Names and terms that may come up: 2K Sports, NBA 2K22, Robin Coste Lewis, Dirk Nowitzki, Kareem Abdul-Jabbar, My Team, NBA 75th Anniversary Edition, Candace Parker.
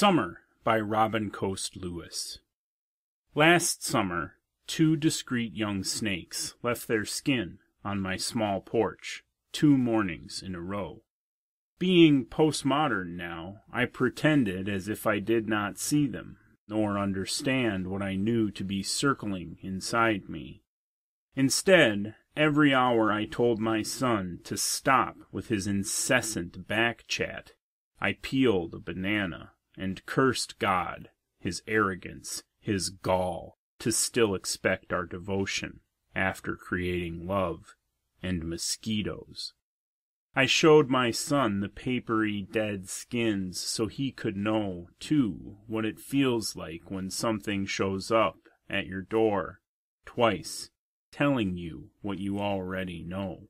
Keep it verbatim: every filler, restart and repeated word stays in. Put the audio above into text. Summer by Robin Coste Lewis. Last summer, two discreet young snakes left their skin on my small porch two mornings in a row. Being postmodern now, I pretended as if I did not see them, nor understand what I knew to be circling inside me. Instead, every hour I told my son to stop with his incessant back-chat. I peeled a banana and cursed God, his arrogance, his gall, to still expect our devotion after creating love and mosquitoes. I showed my son the papery dead skins so he could know, too, what it feels like when something shows up at your door twice, telling you what you already know.